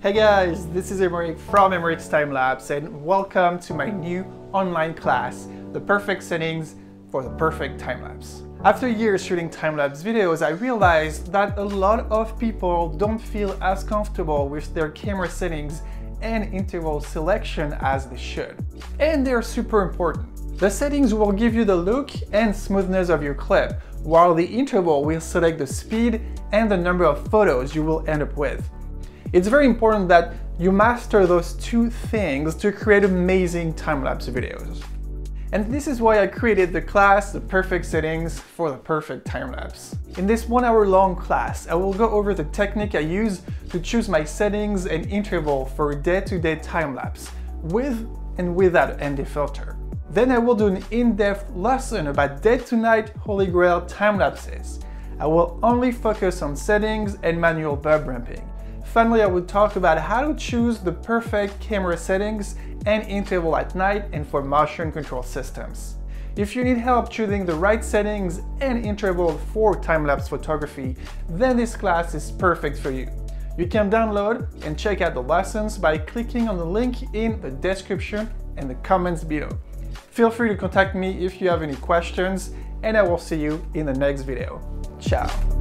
Hey guys, this is Emeric from Emeric's Time Lapse and welcome to my new online class, The Perfect Settings for the Perfect Time Lapse. After years shooting time lapse videos, I realized that a lot of people don't feel as comfortable with their camera settings and interval selection as they should. And they're super important. The settings will give you the look and smoothness of your clip, while the interval will select the speed and the number of photos you will end up with. It's very important that you master those two things to create amazing time-lapse videos. And this is why I created the class, The Perfect Settings for the Perfect Time-Lapse. In this 1 hour long class, I will go over the technique I use to choose my settings and interval for day-to-day time-lapse, with and without MD filter. Then I will do an in-depth lesson about day-to-night holy grail time-lapses. I will only focus on settings and manual verb ramping. Finally, I would talk about how to choose the perfect camera settings and interval at night and for motion control systems. If you need help choosing the right settings and interval for time-lapse photography, then this class is perfect for you. You can download and check out the lessons by clicking on the link in the description and the comments below. Feel free to contact me if you have any questions, and I will see you in the next video. Ciao!